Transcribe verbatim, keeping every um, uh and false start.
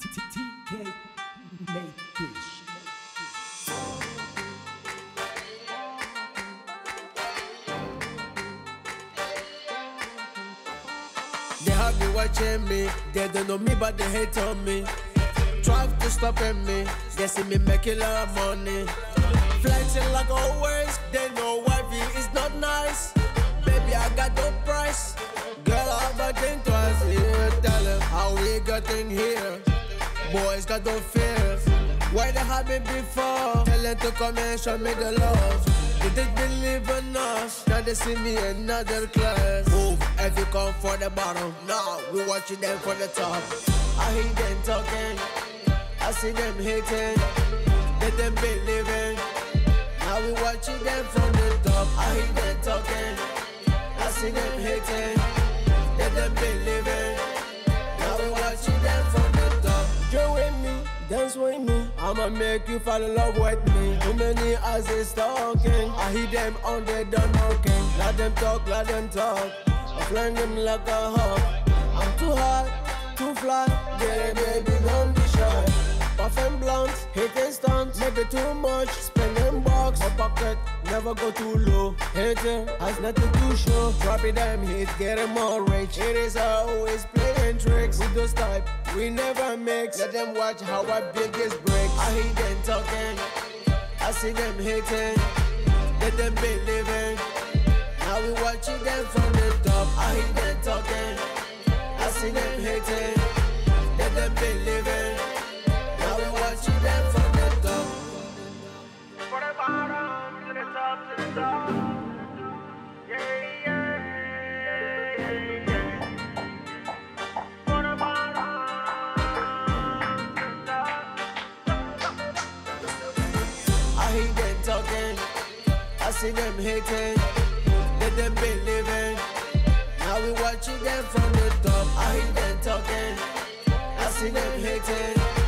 T T T K Makefish. They have been watching me, they don't know me but they hate on me. Try to stop at me, they see me make a lot of money. Flexing like always, they know wifey is not nice. Baby I got no price, girl I have a thing twice. Yeah, tell them how we got in here. Boys got no fear. Why they had me before? Tell them to come and show me the love. They didn't believe in us. Now they see me in another class. Move if you come for the bottom. Now we watching them for the top. I hear them talking, I see them hating. They didn't believe in. Now we watching them from the top. I hear them talking, I see them hating. They didn't believe in. Now we watching them from the top. Join with me, dance with me, I'ma make you fall in love with me. Too many eyes is talking, I hear them on the done knocking. Let them talk, let them talk, I'm flying them like a hawk. I'm too hot, too fly, yeah baby don't be shy. Puff and blunt, hitting stunts, maybe too much, spending bucks. My pocket never go too low, hating has nothing to show. Dropping them hits, getting more rich, it is always playing tricks. With those type we never mix. Let them watch how our biggest breaks. I hear them talking, I see them hating. Let them believe it. Now we watching them from the top. I hear them talking, I see them hating. Let them believe it. Now we watching them from the top. From the bottom to the top to the top. Yeah, yeah, yeah, yeah. I see them hating, let them believe it. Now we watching them from the top. I hear them talking, I see them hating.